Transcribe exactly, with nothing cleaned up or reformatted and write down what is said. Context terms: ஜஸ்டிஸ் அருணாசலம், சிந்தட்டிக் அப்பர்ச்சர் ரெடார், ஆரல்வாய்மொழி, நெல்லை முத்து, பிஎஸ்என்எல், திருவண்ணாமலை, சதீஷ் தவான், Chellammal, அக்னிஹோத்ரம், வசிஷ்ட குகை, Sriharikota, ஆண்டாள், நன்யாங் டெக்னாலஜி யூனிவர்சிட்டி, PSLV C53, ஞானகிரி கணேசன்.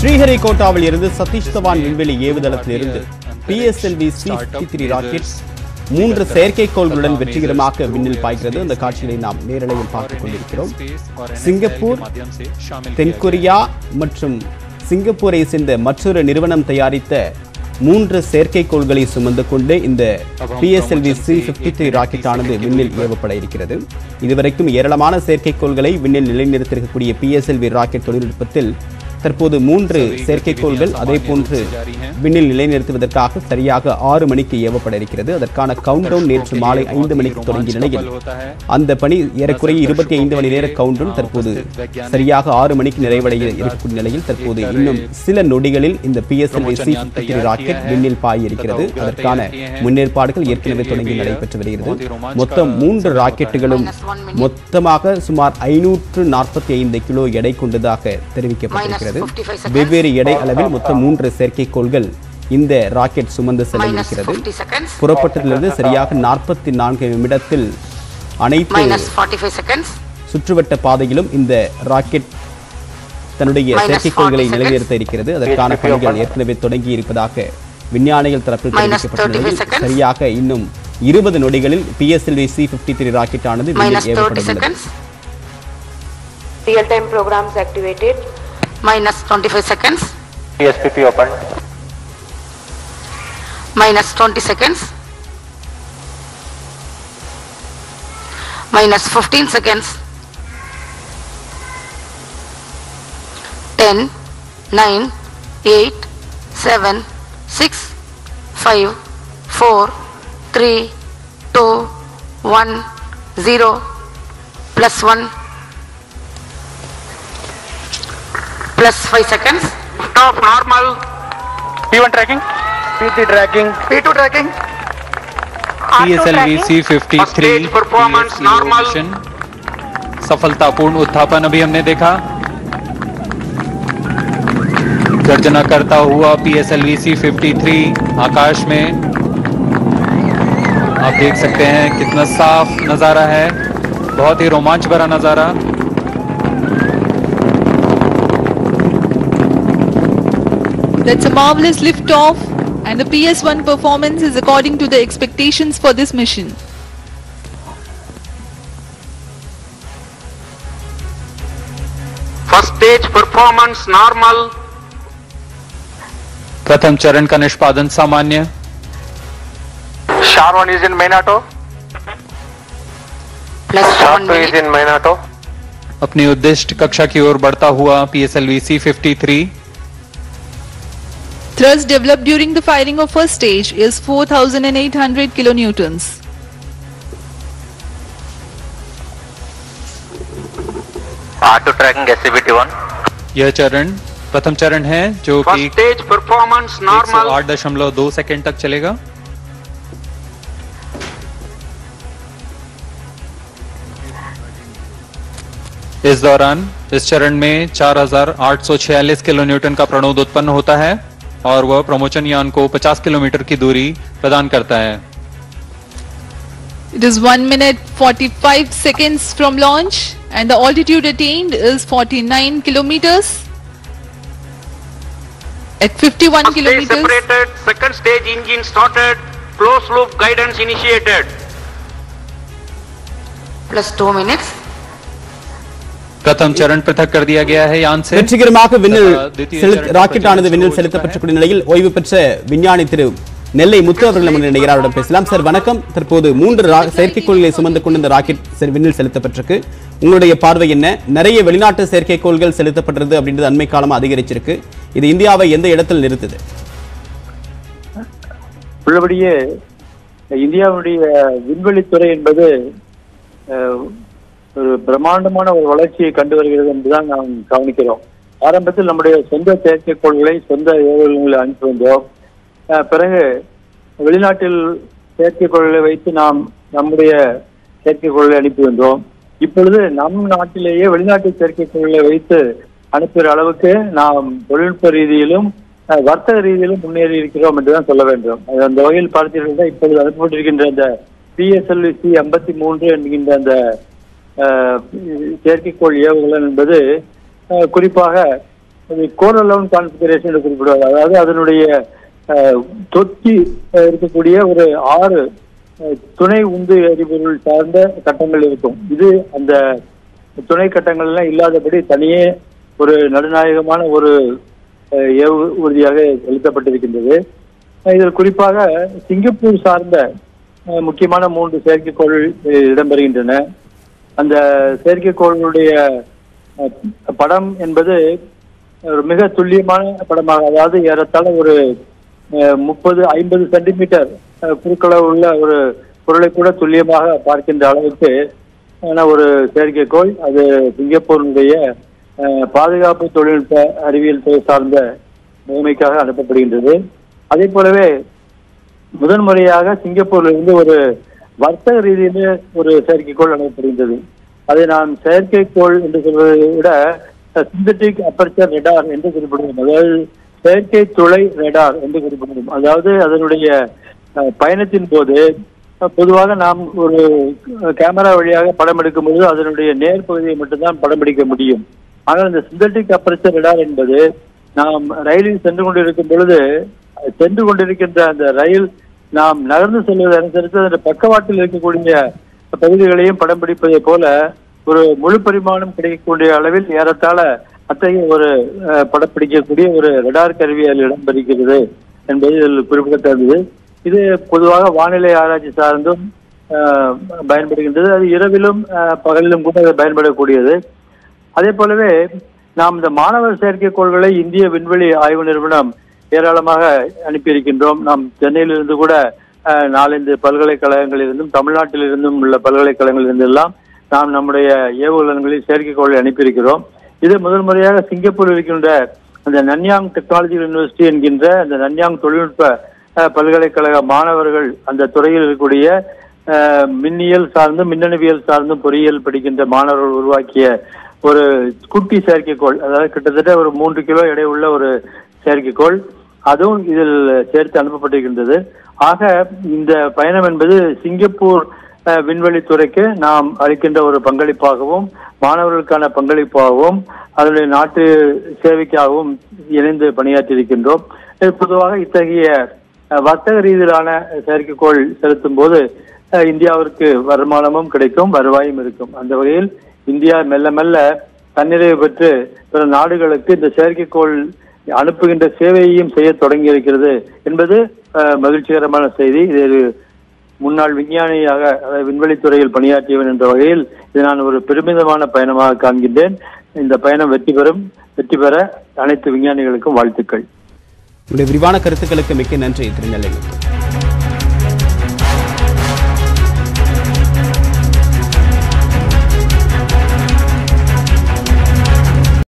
Sriharikota இருந்து சதீஷ் தவான் விண்வெளி ஏவுதளத்திலிருந்து P S L V C fifty-three rocket மூன்று செயற்கைக்கோள்களுடன் வெற்றிகரமாக விண்ணில் பாய்கிறது. அந்த காட்சியை நாம் நேரலையில் பார்த்துக் கொண்டிருக்கிறோம். சிங்கப்பூர், தென்கொரியா மற்றும் சிங்கப்பூரை சேர்ந்த மற்றொரு நிறுவனம் தயாரித்த மூன்று செயற்கைக்கோள்களை சுமந்து கொண்டு இந்த P S L V C fifty-three rocket ஆனது விண்ணில் ஏவப்பட இருக்கிறது. இதுவரைக்கும் ஏராளமான செயற்கைக்கோள்களை விண்ணில் நிலைநிறுத்திருக்கக்கூடிய P S L V rocket தொழில்நுட்பத்தில் தற்போது மூன்று செயற்கைக்கோள்கள் அதே போன்று விண்ணில் நிலைநிறுத்துவதற்காக சரியாக ஆறு மணிக்கு ஏவப்பட இருக்கிறது. அதற்கான கவுண்டவுன் நேற்று மாலை ஐந்து மணிக்கு தொடங்கிய நிலையில் அந்த பணி ஏறக்குறைய இருபத்தி ஐந்து மணி நேர கவுண்டவுன் தற்போது சரியாக ஆறு மணிக்கு நிறைவடைய இருக்கக்கூடிய நிலையில் தற்போது இன்னும் சில நொடிகளில் இந்த P S L V C fifty-three rocket விண்ணில் பாய இருக்கிறது. அதற்கான முன்னேற்பாடுகள் ஏற்கனவே தொடங்கி நடைபெற்று வருகிறது. மொத்தம் மூன்று ராக்கெட்டுகளும் மொத்தமாக சுமார் ஐநூற்று நாற்பத்தி ஐந்து கிலோ எடை கொண்டதாக தெரிவிக்கப்பட்டிருக்கிறது. வெவ்வேறு எடை அளவில் மொத்தம் மூன்று செயற்கைக்கோள்கள் இந்த ராக்கெட் சுமந்து செல்ல இருக்கிறது. புறப்பட்டதிலிருந்து சரியாக நாற்பத்தி நான்கு நிமிடத்தில் அனைத்து சுற்றுவட்ட பாதையிலும் இந்த ராக்கெட் தன்னுடைய செயற்கைக்கோள்களை நிலைநிறுத்த இருக்கிறது. அதற்கான பணிகள் ஏற்கனவே தொடங்கி இருப்பதாக விஞ்ஞானிகள் தரப்பில் தெரிவிக்கப்பட்டுள்ளது. சரியாக இன்னும் இருபது நொடிகளில் P S L V C fifty-three rocket ஆனது விண்ணில் ஏவப்படவுள்ளது. Minus twenty-five seconds. P S P P open. Minus twenty seconds. Minus fifteen seconds. Ten, nine, eight, seven, six, five, four, three, two, one, zero, plus one. Plus five seconds. Top normal. P one tracking. P three tracking. P two tracking. P S L V C fifty-three performance normal. सफलतापूर्ण उत्थापन अभी हमने देखा. गर्जना करता हुआ P S L V C fifty-three आकाश में आप देख सकते हैं. कितना साफ नजारा है. बहुत ही रोमांच भरा नजारा. That's a marvelous liftoff, and the P S one performance is according to the expectations for this mission. First stage performance normal. प्रथम चरण का निष्पादन सामान्य. Sharwan is in main auto. Sharwan is in main auto. अपनी उद्दिष्ट कक्षा की ओर बढ़ता हुआ P S L V C fifty-three. Thrust developed during the firing of first stage is four thousand eight hundred kilonewtons. Auto tracking S C B T one. यह चरण प्रथम चरण है जो कि stage performance normal one oh eight point two second तक चलेगा. इस दौरान इस चरण में four thousand eight hundred forty-six kilonewton का प्रणोद उत्पन्न होता है और वह प्रमोचन यान को fifty किलोमीटर की दूरी प्रदान करता है. It is one minute forty-five seconds from launch and the altitude attained is forty-nine kilometers at fifty-one kilometers. First stage separated, second stage engine started, closed loop guidance initiated. Plus two minutes. प्रथम चरण पृथक कर दिया गया है यान से. வெற்றிகரமாக விண்ணில் ராக்கெட் ஆனது விண்ணில் செலுத்தப்பட்டிருக்கும் நிலையில் ஓய்வு பெற்ற விஞ்ஞானி திரு நெல்லை முத்து அவர்கள் நினைகிறாருடன் பேசலாம். சார் வணக்கம். தற்போது மூன்று செயற்கைக்கோள்களை சுமந்து கொண்டு இந்த ராக்கெட் விண்ணில் செலுத்தப்பட்டிருக்கு. உங்களுடைய பார்வை என்ன? நிறைய வெளிநாட்டு செயற்கைக்கோள்கள் செலுத்தப்பட்டிருது அப்படின்றது அண்மை காலமா அதிகரிச்சிருக்கு. இது இந்தியாவை எந்த இடத்தில் நிறுத்துது? உள்ளபடியே இந்தியாவுடைய விண்வெளித்துறை என்பது ஒரு பிரம்மாண்டமான ஒரு வளர்ச்சியை கண்டு வருகிறது என்றுதான் நாம் கவனிக்கிறோம். ஆரம்பத்தில் நம்முடைய சொந்த செயற்கைக்கோள்களை சொந்த ஏவுகணைகளை அனுப்பி வந்தோம். பிறகு வெளிநாட்டில் செயற்கைக்கோள்களை வைத்து நாம் நம்முடைய செயற்கைக்கோள்களை அனுப்பி வந்தோம். இப்பொழுது நம் நாட்டிலேயே வெளிநாட்டு செயற்கைக்கோள்களை வைத்து அனுப்புகிற அளவுக்கு நாம் தொழில்நுட்ப ரீதியிலும் வர்த்தக ரீதியிலும் முன்னேறி இருக்கிறோம் என்றுதான் சொல்ல வேண்டும். அந்த வகையில் பார்த்தீர்கள் இப்பொழுது அனுப்பப்பட்டிருக்கின்ற அந்த P S L V C fifty-three என்கின்ற அந்த செயற்கைக்கோள் ஏவுகணை என்பது குறிப்பாக the corner alone configuration of the Toti Pudia or Tunai Undi River Sanda, Katangal, இது அந்த துணை கட்டங்கள்லாம் இல்லாதபடி தனியே ஒரு நடுநாயகமான ஒரு உறுதியாக எழுதப்பட்டிருக்கின்றது. இதில் குறிப்பாக சிங்கப்பூர் சார்ந்த முக்கியமான மூன்று செயற்கைக்கோள் இடம்பெறுகின்றன. அந்த செயற்கைக்கோளுடைய படம் என்பது மிக துல்லியமான படமாக, அதாவது ஏறத்தாழ ஒரு முப்பது ஐம்பது சென்டிமீட்டர் குறுக்களவு உள்ள ஒரு பொருளை கூட துல்லியமாக பார்க்கின்ற அளவுக்கு ஒரு செயற்கைக்கோள். அது சிங்கப்பூருடைய பாதுகாப்பு தொழில்நுட்ப அறிவியல் துறை சார்ந்த முழுமைக்காக அனுப்பப்படுகின்றது. அதே போலவே முதன் முறையாக சிங்கப்பூரிலிருந்து ஒரு வர்த்தக ரீதியிலே ஒரு செயற்கைக்கோள் அனுப்பப்படுகின்றது. அதை நாம் செயற்கைக்கோள் என்று சொல்வதை விட சிந்தட்டிக் அப்பர்ச்சர் ரெடார் என்று குறிப்பிடுகிறோம், அதாவது செயற்கை துளை ரெடார் என்று குறிப்பிடுகிறோம். அதாவது அதனுடைய பயணத்தின் போது பொதுவாக நாம் ஒரு கேமரா வழியாக படம் எடுக்கும் பொழுது அதனுடைய நேர் பகுதியை மட்டும்தான் படம் பிடிக்க முடியும். ஆனால் இந்த சிந்தட்டிக் அப்பர்ச்சர் ரெடார் என்பது நாம் ரயிலில் சென்று கொண்டிருக்கும் பொழுது சென்று கொண்டிருக்கின்ற அந்த ரயில் நாம் நகர்ந்து செல்வதை அனுசரித்து அந்த பக்கவாட்டில் இருக்கக்கூடிய பகுதிகளையும் படம் பிடிப்பதை போல ஒரு முழு பரிமாணம் கிடைக்கக்கூடிய அளவில் ஏறத்தாழ அத்தகைய ஒரு படம் பிடிக்கக்கூடிய ஒரு ரெடார் கருவியால் இடம்பெறுகிறது என்பது இதில் குறிப்பிடத்தக்கது. இது பொதுவாக வானிலை ஆராய்ச்சி சார்ந்தும் பயன்படுகின்றது. அது இரவிலும் பகலிலும் கூட அது பயன்படக்கூடியது. அதே போலவே நாம் இந்த மாணவர் செயற்கைக்கோள்களை இந்திய விண்வெளி ஆய்வு நிறுவனம் ஏராளமாக அனுப்பியிருக்கின்றோம். நாம் சென்னையிலிருந்து கூட நாலந்து பல்கலைக்கழகங்களிலிருந்தும் தமிழ்நாட்டிலிருந்தும் உள்ள பல்கலைக்கழகங்களிலிருந்தெல்லாம் நாம் நம்முடைய ஏவுகணங்களில் செயற்கைக்கோளை அனுப்பியிருக்கிறோம். இது முதல் முறையாக சிங்கப்பூரில் இருக்கின்ற அந்த நன்யாங் டெக்னாலஜி யூனிவர்சிட்டி என்கின்ற அந்த நன்யாங் தொழில்நுட்ப பல்கலைக்கழக மாணவர்கள் அந்த துறையில் இருக்கக்கூடிய மின்னியல் சார்ந்தும் மின்னணுவியல் சார்ந்தும் பொறியியல் படிக்கின்ற மாணவர்கள் உருவாக்கிய ஒரு குட்டி செயற்கைக்கோள், அதாவது கிட்டத்தட்ட ஒரு மூன்று கிலோ எடை உள்ள ஒரு செயற்கைக்கோள் அதுவும் இதில் சேர்த்து அனுப்பப்பட்டிருக்கின்றது. ஆக இந்த பயணம் என்பது சிங்கப்பூர் விண்வெளித்துறைக்கு நாம் அளிக்கின்ற ஒரு பங்களிப்பாகவும் மாணவர்களுக்கான பங்களிப்பாகவும் அதனுடைய நாட்டு சேவைக்காகவும் இணைந்து பணியாற்றியிருக்கின்றோம். பொதுவாக இத்தகைய வர்த்தக ரீதியிலான செயற்கைக்கோள் செலுத்தும் போது இந்தியாவிற்கு வருமானமும் கிடைக்கும், வருவாயும் இருக்கும். அந்த வகையில் இந்தியா மெல்ல மெல்ல தன்னிறைவு பெற்று பிற நாடுகளுக்கு இந்த செயற்கைக்கோள் அனுப்புகின்ற சேவையையும் செய்ய தொடங்கி இருக்கிறது என்பது மகிழ்ச்சிகரமான செய்தி. இது முன்னாள் விஞ்ஞானியாக விண்வெளித்துறையில் பணியாற்றியவன் என்ற வகையில் இது நான் ஒரு பெருமிதமான பயணமாக காண்கின்றேன். இந்த பயணம் வெற்றி பெறும் வெற்றி பெற அனைத்து விஞ்ஞானிகளுக்கும் வாழ்த்துக்கள். விரிவான கருத்துக்களுக்கு மிக்க நன்றி.